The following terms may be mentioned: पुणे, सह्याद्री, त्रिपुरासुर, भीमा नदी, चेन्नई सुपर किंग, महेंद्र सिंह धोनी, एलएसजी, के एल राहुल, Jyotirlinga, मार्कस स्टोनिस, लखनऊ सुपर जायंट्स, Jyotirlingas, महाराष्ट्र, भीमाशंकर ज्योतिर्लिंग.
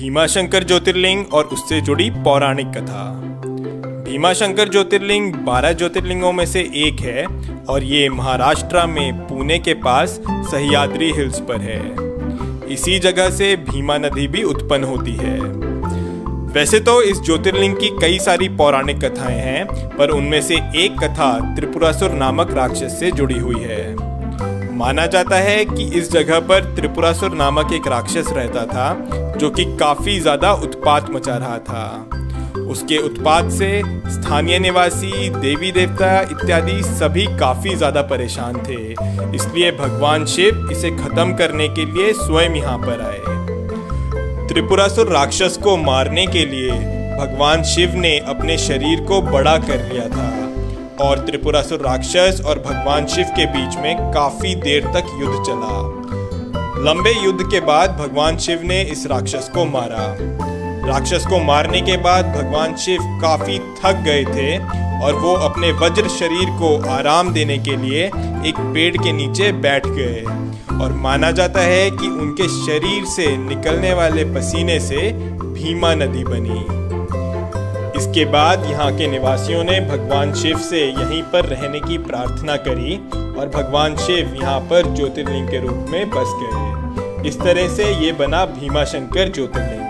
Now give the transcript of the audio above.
भीमाशंकर ज्योतिर्लिंग और उससे जुड़ी पौराणिक कथा। भीमाशंकर ज्योतिर्लिंग 12 ज्योतिर्लिंगों में से एक है और ये महाराष्ट्र में पुणे के पास सह्याद्री हिल्स पर है। इसी जगह से भीमा नदी भी उत्पन्न होती है। वैसे तो इस ज्योतिर्लिंग की कई सारी पौराणिक कथाएं हैं, पर उनमें से एक कथा त्रिपुरासुर नामक राक्षस से जुड़ी हुई है। माना जाता है कि इस जगह पर त्रिपुरासुर नामक एक राक्षस रहता था जो कि काफ़ी ज़्यादा उत्पात मचा रहा था। उसके उत्पात से स्थानीय निवासी, देवी देवता इत्यादि सभी काफ़ी ज़्यादा परेशान थे, इसलिए भगवान शिव इसे खत्म करने के लिए स्वयं यहाँ पर आए। त्रिपुरासुर राक्षस को मारने के लिए भगवान शिव ने अपने शरीर को बड़ा कर लिया था और त्रिपुरासुर राक्षस और भगवान शिव के बीच में काफी देर तक युद्ध चला। लंबे युद्ध के बाद भगवान शिव ने इस राक्षस को मारा। राक्षस को मारने के बाद भगवान शिव काफी थक गए थे और वो अपने वज्र शरीर को आराम देने के लिए एक पेड़ के नीचे बैठ गए और माना जाता है कि उनके शरीर से निकलने वाले पसीने से भीमा नदी बनी। इसके बाद यहाँ के निवासियों ने भगवान शिव से यहीं पर रहने की प्रार्थना करी और भगवान शिव यहाँ पर ज्योतिर्लिंग के रूप में बस गए। इस तरह से ये बना भीमाशंकर ज्योतिर्लिंग।